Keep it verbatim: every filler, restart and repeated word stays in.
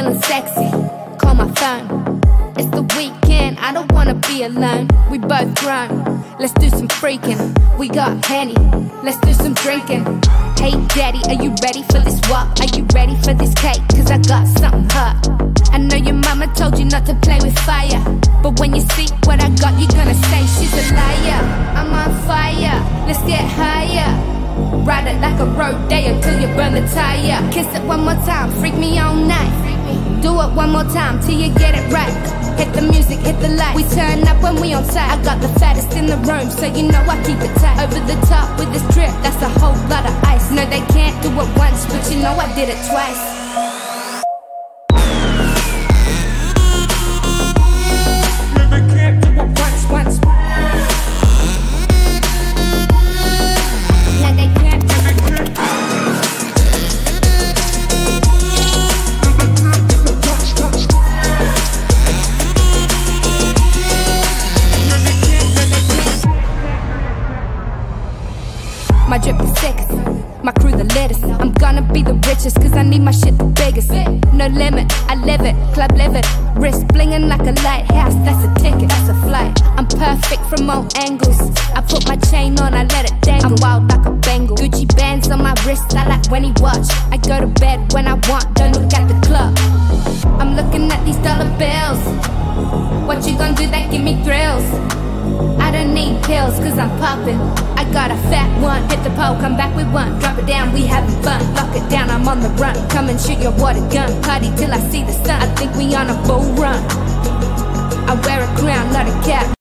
feeling sexy, call my phone. It's the weekend, I don't wanna be alone. We both grown, let's do some freaking. We got Henny, let's do some drinking. Hey daddy, are you ready for this walk? Are you ready for this cake? Cause I got something hot. I know your mama told you not to play with fire, but when you see what I got, you're gonna say she's a liar. I'm on fire, let's get higher. Ride it like a rodeo till you burn the tire. Kiss it one more time, freak me all night. Do it one more time till you get it right. Hit the music, hit the light. We turn up when we on site. I got the fattest in the room, so you know I keep it tight. Over the top with this drip, that's a whole lot of ice. No, they can't do it once, but you know I did it twice. My drip is sickest, my crew the littest. I'm gonna be the richest, cause I need my shit the biggest. No limit, I live it, club live it. Wrist blingin' like a lighthouse, that's a ticket, that's a flight. I'm perfect from all angles. I put my chain on, I let it dangle. I'm wild like a bangle, Gucci bands on my wrist. I like when he watch, I go to bed when I want. Don't look at the clock, I'm looking at these dollar bills. What you gonna do that give me thrills? I don't need pills, cause I'm poppin'. I got a fat one, hit the pole, come back with one. Drop it down, we having fun, lock it down, I'm on the run. Come and shoot your water gun, party till I see the sun. I think we on a bull run. I wear a crown, not a cap.